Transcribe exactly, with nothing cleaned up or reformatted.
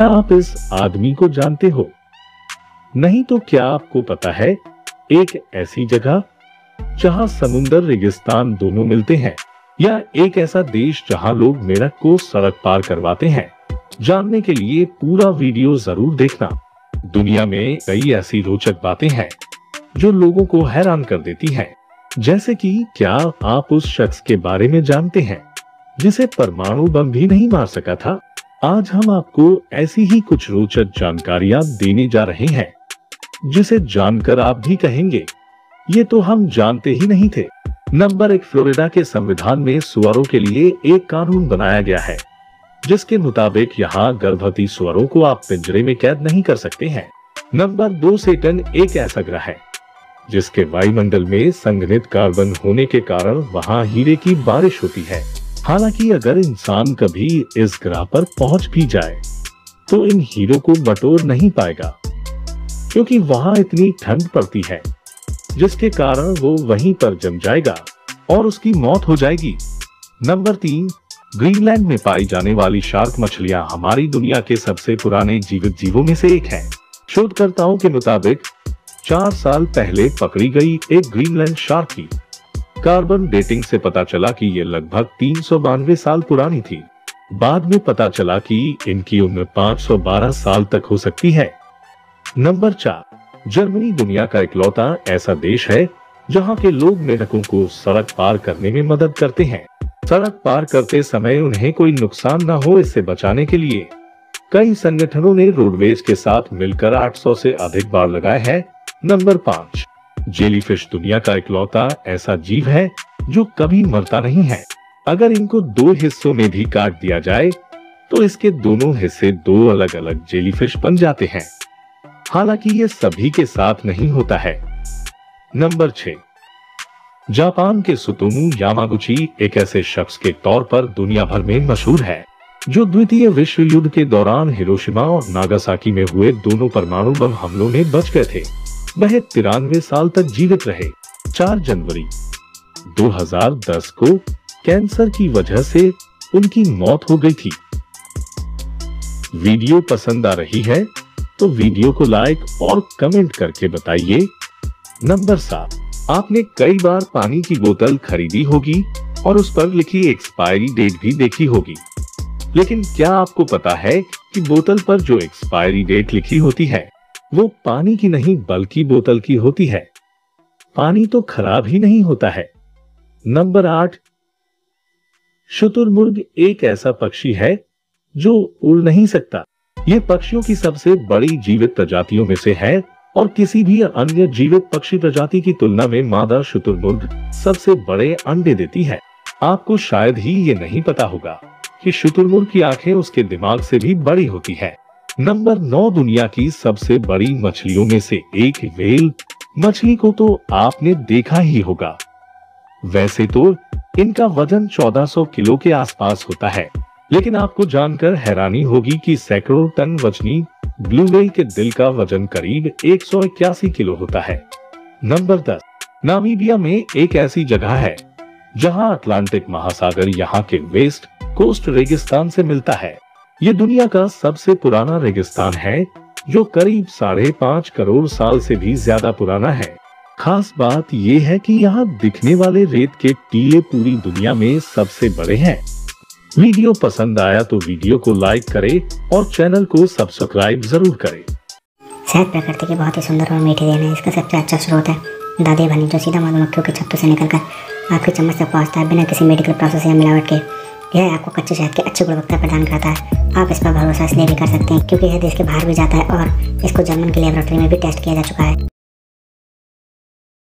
क्या आप इस आदमी को जानते हो? नहीं तो क्या आपको पता है एक ऐसी जगह जहां समुंदर रेगिस्तान दोनों मिलते हैं, या एक ऐसा देश जहां लोग मेरठ को सड़क पार करवाते हैं? जानने के लिए पूरा वीडियो जरूर देखना। दुनिया में कई ऐसी रोचक बातें हैं जो लोगों को हैरान कर देती हैं। जैसे कि क्या आप उस शख्स के बारे में जानते हैं जिसे परमाणु बम भी नहीं मार सका था? आज हम आपको ऐसी ही कुछ रोचक जानकारियां देने जा रहे हैं जिसे जानकर आप भी कहेंगे ये तो हम जानते ही नहीं थे। नंबर एक, फ्लोरिडा के संविधान में सुअरों के लिए एक कानून बनाया गया है जिसके मुताबिक यहाँ गर्भवती सुअरों को आप पिंजरे में कैद नहीं कर सकते हैं। नंबर दो, सैटर्न एक ऐसा ग्रह है जिसके वायुमंडल में संघनित कार्बन होने के कारण वहाँ हीरे की बारिश होती है। हालांकि अगर इंसान कभी इस ग्रह पर पहुंच भी जाए तो इन हीरों को बटोर नहीं पाएगा क्योंकि वहां इतनी ठंड पड़ती है जिसके कारण वो वहीं पर जम जाएगा और उसकी मौत हो जाएगी। नंबर तीन, ग्रीनलैंड में पाई जाने वाली शार्क मछलियां हमारी दुनिया के सबसे पुराने जीवित जीवों में से एक है। शोधकर्ताओं के मुताबिक चार साल पहले पकड़ी गई एक ग्रीनलैंड शार्क की कार्बन डेटिंग से पता चला कि ये लगभग तीन सौ बानवे साल पुरानी थी। बाद में पता चला कि इनकी उम्र पाँच सौ बारह साल तक हो सकती है। नंबर चार, जर्मनी दुनिया का इकलौता ऐसा देश है जहां के लोग मेढकों को सड़क पार करने में मदद करते हैं। सड़क पार करते समय उन्हें कोई नुकसान न हो, इससे बचाने के लिए कई संगठनों ने रोडवेज के साथ मिलकर आठ सौ से अधिक बाड़ लगाए हैं। नंबर पाँच, जेलीफिश दुनिया का इकलौता ऐसा जीव है जो कभी मरता नहीं है। अगर इनको दो हिस्सों में भी काट दिया जाए तो इसके दोनों हिस्से दो अलग अलग जेलीफिश बन जाते हैं। हालांकि ये सभी के साथ नहीं होता है। नंबर छह, जापान के सुतोमू यामागुची एक ऐसे शख्स के तौर पर दुनिया भर में मशहूर है जो द्वितीय विश्व युद्ध के दौरान हिरोशिमा और नागासाकी में हुए दोनों परमाणु बम हमलों में बच गए थे। वह तिरानवे साल तक जीवित रहे। चार जनवरी दो हज़ार दस को कैंसर की वजह से उनकी मौत हो गई थी। वीडियो पसंद आ रही है तो वीडियो को लाइक और कमेंट करके बताइए। नंबर सात, आपने कई बार पानी की बोतल खरीदी होगी और उस पर लिखी एक्सपायरी डेट भी देखी होगी, लेकिन क्या आपको पता है कि बोतल पर जो एक्सपायरी डेट लिखी होती है वो पानी की नहीं बल्कि बोतल की होती है। पानी तो खराब ही नहीं होता है। नंबर आठ, शुतुरमुर्ग एक ऐसा पक्षी है जो उड़ नहीं सकता। ये पक्षियों की सबसे बड़ी जीवित प्रजातियों में से है और किसी भी अन्य जीवित पक्षी प्रजाति की तुलना में मादा शुतुरमुर्ग सबसे बड़े अंडे देती है। आपको शायद ही ये नहीं पता होगा कि शुतुरमुर्ग की आंखें उसके दिमाग से भी बड़ी होती है। नंबर नौ, दुनिया की सबसे बड़ी मछलियों में से एक व्हेल मछली को तो आपने देखा ही होगा। वैसे तो इनका वजन चौदह सौ किलो के आसपास होता है, लेकिन आपको जानकर हैरानी होगी कि सैकड़ों टन वजनी ब्लू व्हेल के दिल का वजन करीब एक सौ इक्यासी किलो होता है। नंबर दस, नामीबिया में एक ऐसी जगह है जहां अटलांटिक महासागर यहां के वेस्ट कोस्ट रेगिस्तान से मिलता है। ये दुनिया का सबसे पुराना रेगिस्तान है जो करीब साढ़े पाँच करोड़ साल से भी ज्यादा पुराना है। खास बात यह है कि यहाँ दिखने वाले रेत के टीले पूरी दुनिया में सबसे बड़े हैं। वीडियो पसंद आया तो वीडियो को लाइक करें और चैनल को सब्सक्राइब जरूर करें। शायद प्रकृति के बहुत ही सुंदर और मीठे देने इसका सबसे अच्छा स्रोत है दादी बनी, जो सीधा मधुमक्खियों के छत्तों से निकलकर आपकी चम्मच तक पहुँचता है बिना किसी मेडिकल प्रोसेस या मिलावट के। यह आपको कच्चे शहद की अच्छी गुणवत्ता प्रदान करता है। आप इस पर भरोसा इसलिए भी कर सकते हैं क्योंकि यह देश के बाहर भी जाता है और इसको जर्मन की लेबोरेटरी में भी टेस्ट किया जा चुका है।